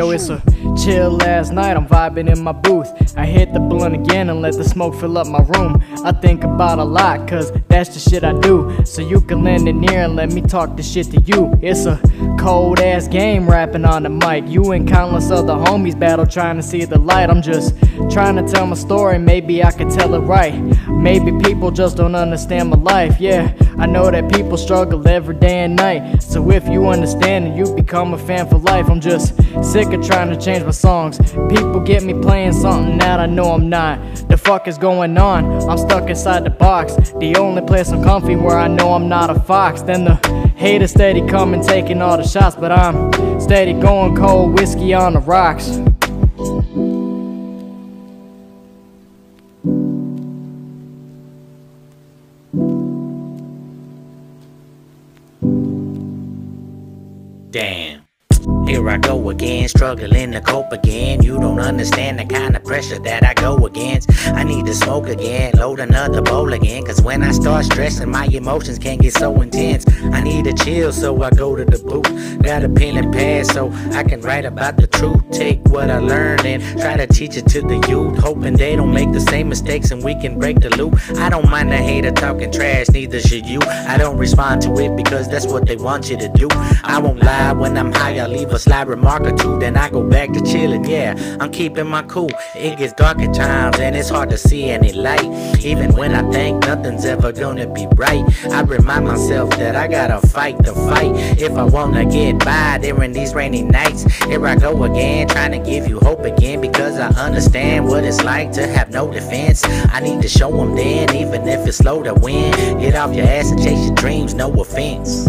Yo, it's a chill last night, I'm vibing in my booth. I hit the blunt again and let the smoke fill up my room. I think about a lot, cause that's the shit I do. So you can lend an ear and let me talk this shit to you. It's a cold ass game rapping on the mic. You and countless other homies battle trying to see the light. I'm just trying to tell my story, maybe I can tell it right. Maybe people just don't understand my life, yeah. I know that people struggle every day and night. So if you understand it, you become a fan for life. I'm just sick of trying to change my songs. People get me playing something that I know I'm not. The fuck is going on? I'm stuck inside the box. The only place I'm comfy where I know I'm not a fox. Then the haters steady coming, taking all the shots, but I'm steady going cold whiskey on the rocks. Damn, here I go again, struggling to cope again. You don't understand the kind of pressure that I go against. I need to smoke again, load another bowl again, cause when I start stressing, my emotions can get so intense. I need a chill, so I go to the booth. Got a pen and pad so I can write about the truth. Take what I learned and try to teach it to the youth, hoping they don't make the same mistakes and we can break the loop. I don't mind a hater talking trash, neither should you. I don't respond to it because that's what they want you to do. I won't lie, when I'm high I leave a sly remark or two, then I go back to chilling. Yeah, I'm keeping my cool. It gets dark at times and it's hard to see any light. Even when I think nothing's ever gonna be right, I remind myself that I gotta fight the fight if I wanna get by during these rainy nights. Here I go again, trying to give you hope again, because I understand what it's like to have no defense. I need to show them then, even if it's slow to win. Get off your ass and chase your dreams, no offense.